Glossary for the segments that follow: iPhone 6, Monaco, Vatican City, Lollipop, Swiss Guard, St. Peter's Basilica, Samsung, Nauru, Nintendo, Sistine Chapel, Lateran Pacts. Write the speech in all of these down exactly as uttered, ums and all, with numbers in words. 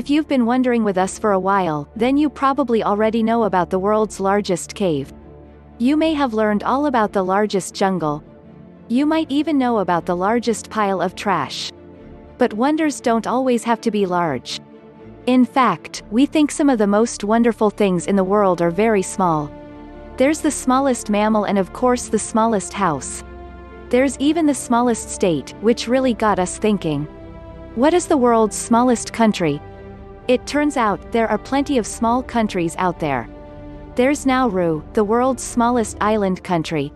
If you've been wandering with us for a while, then you probably already know about the world's largest cave. You may have learned all about the largest jungle. You might even know about the largest pile of trash. But wonders don't always have to be large. In fact, we think some of the most wonderful things in the world are very small. There's the smallest mammal and of course the smallest house. There's even the smallest state, which really got us thinking. What is the world's smallest country? It turns out, there are plenty of small countries out there. There's Nauru, the world's smallest island country.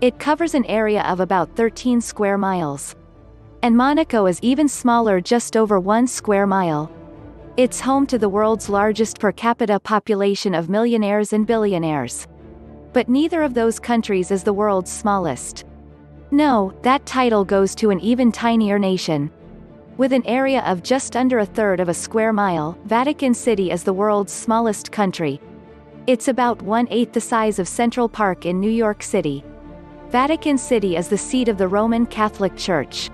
It covers an area of about thirteen square miles. And Monaco is even smaller, just over one square mile. It's home to the world's largest per capita population of millionaires and billionaires. But neither of those countries is the world's smallest. No, that title goes to an even tinier nation. With an area of just under a third of a square mile, Vatican City is the world's smallest country. It's about one-eighth the size of Central Park in New York City. Vatican City is the seat of the Roman Catholic Church.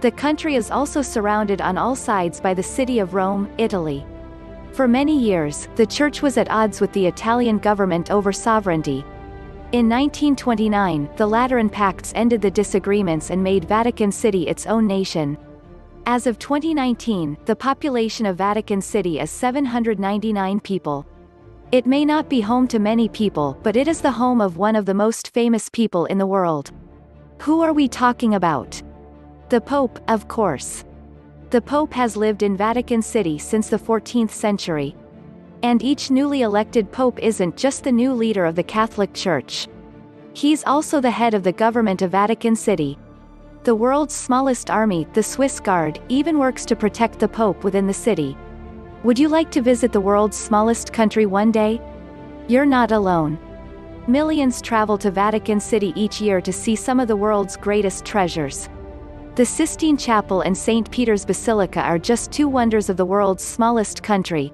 The country is also surrounded on all sides by the city of Rome, Italy. For many years, the church was at odds with the Italian government over sovereignty. In nineteen twenty-nine, the Lateran Pacts ended the disagreements and made Vatican City its own nation. As of twenty nineteen, the population of Vatican City is seven hundred ninety-nine people. It may not be home to many people, but it is the home of one of the most famous people in the world. Who are we talking about? The Pope, of course. The Pope has lived in Vatican City since the fourteenth century. And each newly elected Pope isn't just the new leader of the Catholic Church. He's also the head of the government of Vatican City. The world's smallest army, the Swiss Guard, even works to protect the Pope within the city. Would you like to visit the world's smallest country one day? You're not alone. Millions travel to Vatican City each year to see some of the world's greatest treasures. The Sistine Chapel and Saint Peter's Basilica are just two wonders of the world's smallest country.